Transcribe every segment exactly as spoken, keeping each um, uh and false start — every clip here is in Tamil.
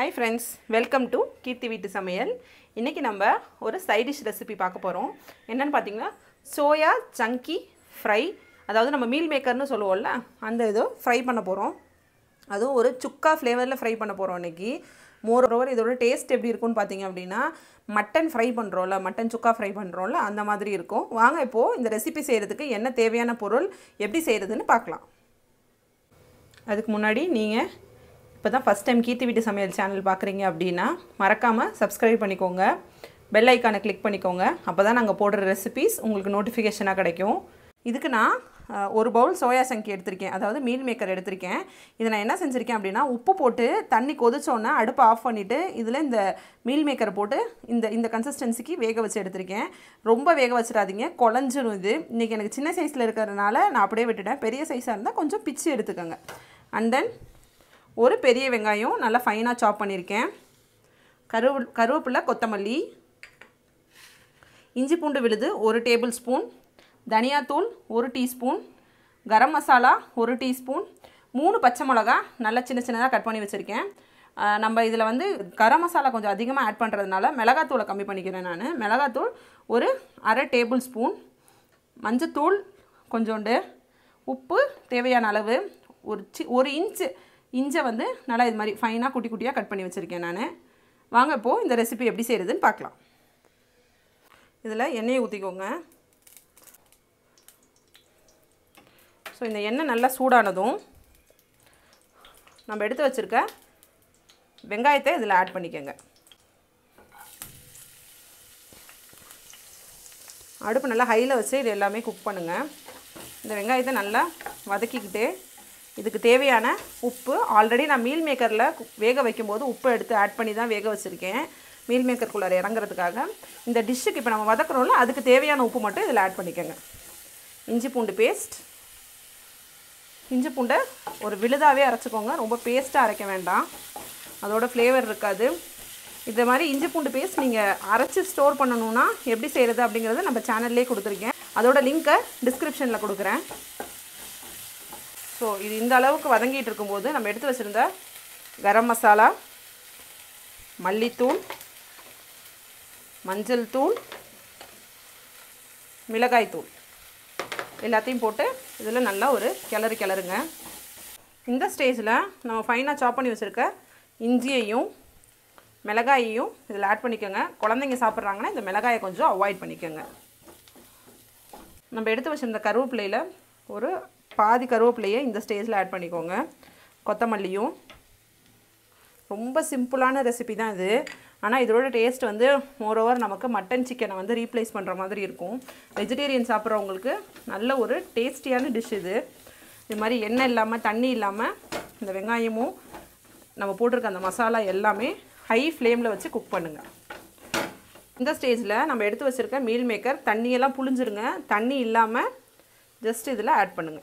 Hi friends, welcome to Keerthi veetu samayal. இன்னைக்கு நம்ம ஒரு சைடு டிஷ் ரெசிபி பார்க்க போறோம். என்னன்னு பாத்தீங்கன்னா soya chunky fry. அதாவது நம்ம meal maker னு சொல்லுவோம்ல, அந்த இது fry பண்ண போறோம். அது ஒரு சுக்கா ஃப்ளேவர்ல fry பண்ண போறோம் இன்னைக்கு. மோர் ஓவர் இதோட டேஸ்ட் எப்படி இருக்கும்னு பாத்தீங்க அப்படினா மட்டன் fry பண்றோம்ல, மட்டன் சுக்கா fry பண்றோம்ல, அந்த மாதிரி இருக்கும். வாங்க இப்போ இந்த ரெசிபி செய்யிறதுக்கு என்ன தேவையான பொருள், எப்படி செய்யிறதுன்னு பார்க்கலாம். அதுக்கு முன்னாடி நீங்க இப்ப தான் first time கீர்த்தி வீட்டு சமையல் சேனல் பார்க்குறீங்க அப்படினா மறக்காம subscribe பண்ணிக்கோங்க, பெல் ஐகானை கிளிக் பண்ணிக்கோங்க. அப்பதான் நாங்க போடுற ரெசிபீஸ் உங்களுக்கு நோட்டிஃபிகேஷனா கிடைக்கும். இதுக்கு நான் ஒரு பவுல் சோயா சங்கி எடுத்துர்க்கேன், அதாவது மீல் மேக்கர் எடுத்துர்க்கேன். இத நான் என்ன செஞ்சிருக்கேன் அப்படினா உப்பு போட்டு தண்ணி கொதிச்சோனே அடுப்பு ஆஃப் பண்ணிட்டு இதுல இந்த மீல் மேக்கர் போட்டு இந்த இந்த கன்சிஸ்டன்சிக்கு வேக வச்சு எடுத்துர்க்கேன். ரொம்ப வேக வச்சிராதீங்க, கொலஞ்சிரும் இது. இன்னைக்கு எனக்கு சின்ன சைஸ்ல இருக்கறனால நான் அப்படியே விட்டுட்டேன். பெரிய சைஸா இருந்தா கொஞ்சம் பிச்சி எடுத்துக்கங்க. அண்ட் தென் ஒரு பெரிய வெங்காயம் நல்லா ஃபைனா சாப் பண்ணிருக்கேன். கருவு கருவேப்பிலை, கொத்தமல்லி, இஞ்சி பூண்டு விழுது ஒரு டேபிள் ஸ்பூன், தனியா தூள் ஒரு டீஸ்பூன், गरम மசாலா ஒரு டீஸ்பூன், மூணு பச்சை மிளகாய் நல்லா சின்ன சின்னதா கட் பண்ணி வச்சிருக்கேன். நம்ம இதல வந்து गरम மசாலா கொஞ்சம் அதிகமா ஆட் பண்றதனால மிளகாய் தூளை கம்மி பண்ணிக்கிறேன் நான். மிளகாய் தூள் ஒரு அரை டேபிள் ஸ்பூன், மஞ்சள் தூள் கொஞ்சோண்டு, உப்பு தேவையான அளவு, ஒரு ஒரு இன்ச் இஞ்சை வந்து நல்லா இது மாதிரி ஃபைனா குட்டி குட்டியா கட் பண்ணி வச்சிருக்கேன் நான். வாங்க இப்போ இந்த ரெசிபி எப்படி செய்யறதுன்னு பார்க்கலாம். இதுல எண்ணெய் ஊத்திக்கோங்க. சோ இந்த எண்ணெய் நல்லா சூடானதும் நம்ம எடுத்து வச்சிருக்க வெங்காயத்தை இதுல ஆட் பண்ணிக்கங்க. அடுப்பு நல்லா ஹைல வச்சு இது எல்லாமே குக் பண்ணுங்க. இந்த வெங்காயத்தை நல்லா வதக்கிக்கிட்டு இதுக்கு தேவையான உப்பு ஆல்ரெடி நான் மீல் மேக்கர்ல வேக வைக்கும்போது உப்பு எடுத்து ஆட் பண்ணி தான் வேக வச்சிருக்கேன். மீல் மேக்கர் குள்ள இறங்கிறதுக்காக இந்த டிஷ்க்கு இப்ப நம்ம வதக்குறோம்ல, அதுக்கு தேவையான உப்பு மட்டும் இதல ஆட் பண்ணிக்கங்க. இஞ்சி பூண்டு பேஸ்ட், இஞ்சி பூண்டை ஒரு விழுதாவே அரைச்சுக்கோங்க, ரொம்ப பேஸ்டா அரைக்க வேண்டாம், அதோட ஃப்ளேவர் இருக்காது. இந்த மாதிரி இஞ்சி பூண்டு பேஸ்ட் நீங்க அரைச்சு ஸ்டோர் பண்ணனும்னா எப்படி செய்யறது அப்படிங்கறது நம்ம சேனல்லே கொடுத்திருக்கேன், அதோட லிங்கை டிஸ்கிரிப்ஷன்ல கொடுக்கிறேன். So, இது இந்த அளவுக்கு வதங்கிட்டு இருக்கும்போது நம்ம எடுத்து வச்சிருந்த गरम மசாலா, மல்லித்தூள், மஞ்சள் தூள், மிளகாய் தூள் எல்லாத்தையும் போட்டு இதெல்லாம் நல்லா ஒரு கிளறி கிளறுங்க. இந்த ஸ்டேஜ்ல நம்ம ஃபைனா சாப் பண்ணி வச்சிருக்க இஞ்சியையும் மிளகாயையும் இதல ஆட் பண்ணிக்கங்க. குழந்தைங்க சாப்பிடுறாங்கன்னா இந்த மிளகாயை கொஞ்சம் அவாய்ட் பண்ணிக்கங்க. நம்ம எடுத்து வச்சிருந்த கருவேப்பிலையில ஒரு பாதி கருவேப்பிலையை இந்த ஸ்டேஜ்ல ஆட் பண்ணிக்கோங்க. கொத்தமல்லியும். ரொம்ப சிம்பிளான ரெசிபி தான் இது, ஆனா இதோட டேஸ்ட் வந்து மோர் ஓவர் நமக்கு மட்டன் சிக்கனை வந்து ரீப்ளேஸ் பண்ற மாதிரி இருக்கும். வெஜிடேரியன் சாப்பிடுறவங்களுக்கு நல்ல ஒரு டேஸ்டியான டிஷ் இது. இந்த மாதிரி எண்ணெய் இல்லாம தண்ணி இல்லாம இந்த வெங்காயமும் நம்ம போட்டுருக்க அந்த மசாலா எல்லாமே ஹை ஃப்ளேம்ல வச்சு குக் பண்ணுங்க. இந்த ஸ்டேஜ்ல நம்ம எடுத்து வச்சிருக்க மீல் மேக்கர் தண்ணி எல்லாம் புளிஞ்சிருங்க, தண்ணி இல்லாம ஜஸ்ட் இதல ஆட் பண்ணுங்க.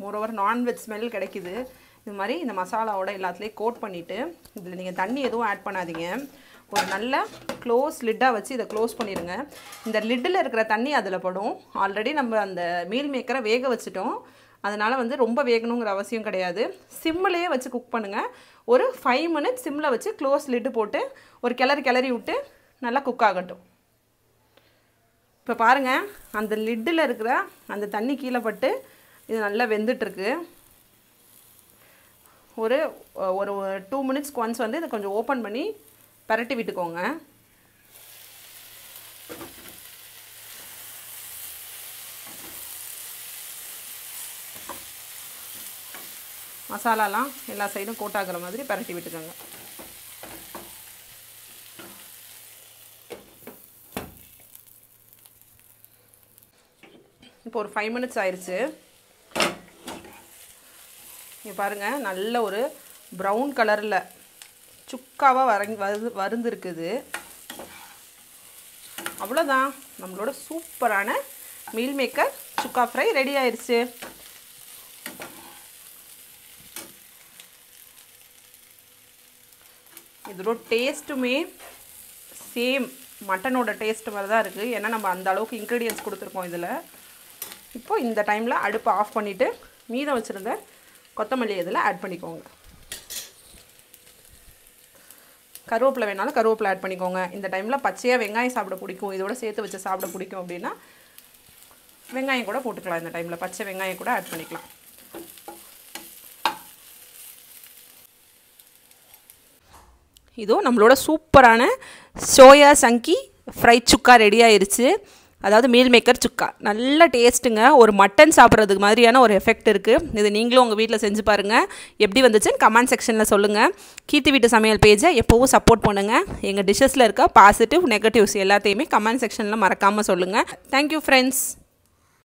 மோர் ஓவர் நான்வெஜ் ஸ்மெல் கிடைக்குது. இது மாதிரி இந்த மசாலாவோட எல்லாத்துலேயும் கோட் பண்ணிவிட்டு இதில் நீங்கள் தண்ணி எதுவும் ஆட் பண்ணாதீங்க. ஒரு நல்ல க்ளோஸ் லிட்டாக வச்சு இதை க்ளோஸ் பண்ணிடுங்க. இந்த லிட்டில் இருக்கிற தண்ணி அதில் படும். ஆல்ரெடி நம்ம அந்த மீல் மேக்கரை வேக வச்சுட்டோம், அதனால் வந்து ரொம்ப வேகணுங்கிற அவசியம் கிடையாது. சிம்மிலேயே வச்சு குக் பண்ணுங்கள். ஒரு ஃபைவ் மினிட்ஸ் சிம்மில் வச்சு க்ளோஸ் லிட்டு போட்டு ஒரு கிளறி கிளறி விட்டு நல்லா குக் ஆகட்டும். இப்போ பாருங்கள், அந்த லிட்டில் இருக்கிற அந்த தண்ணி கீழே பட்டு இது நல்லா வெந்துட்டுருக்கு. ஒரு ஒரு டூ மினிட்ஸ்க்கு ஒன்ஸ் வந்து இதை கொஞ்சம் ஓப்பன் பண்ணி பரட்டி விட்டுக்கோங்க. மசாலாலாம் எல்லா சைடும் கோட் ஆகிற மாதிரி பரட்டி விட்டுக்கோங்க. இப்போ ஒரு ஃபைவ் மினிட்ஸ் ஆயிடுச்சு. ये पारेंगे नल्ला ओरे brown color ला चुक्कावा वारंग वारंदर के दे अब लो दां नम्मलोडे soup पराने meal maker chukka fry ready आये इसे इधरो taste में same मटन ओड़ा taste मर्दा आ रखी है ना नम्म अंदालो के ingredients कोड़तर कोई दला இப்போ இந்த டைம்ல அடுப்பு ஆஃப் பண்ணிட்டு மீதம் வச்சிருந்த கொத்தமல்லி இதெல்லாம் ஆட் பண்ணிக்கோங்க கருவேப்பிலை வேணாலும் கருவேப்பிலை ஆட் பண்ணிக்கோங்க இந்த டைம்ல பச்சையா வெங்காயம் சாப்பிட பிடிக்கும் இதோட சேர்த்து வச்சு சாப்பிட பிடிக்கும் அப்படினா வெங்காயம் கூட போட்டுக்கலாம் இந்த டைம்ல பச்சை வெங்காயம் கூட ஆட் பண்ணிக்கலாம் இதோ நம்மளோட சூப்பரான சோயா சங்கி ஃப்ரை சுக்கா ரெடி ஆயிருச்சு அதாவது மீல் மேக்கர் சுக்கா நல்ல டேஸ்ட்டுங்க ஒரு மட்டன் சாப்பிட்றதுக்கு மாதிரியான ஒரு எஃபெக்ட் இருக்குது இது நீங்களும் உங்கள் வீட்டில் செஞ்சு பாருங்கள் எப்படி வந்துச்சுன்னு கமெண்ட் செக்ஷனில் சொல்லுங்கள் கீர்த்தி வீட்டு சமையல் பேஜை எப்போவும் சப்போர்ட் பண்ணுங்கள் எங்கள் டிஷ்ஷஸில் இருக்க பாசிட்டிவ் நெகட்டிவ்ஸ் எல்லாத்தையுமே கமெண்ட் செக்ஷனில் மறக்காமல் சொல்லுங்கள் தேங்க்யூ ஃப்ரெண்ட்ஸ்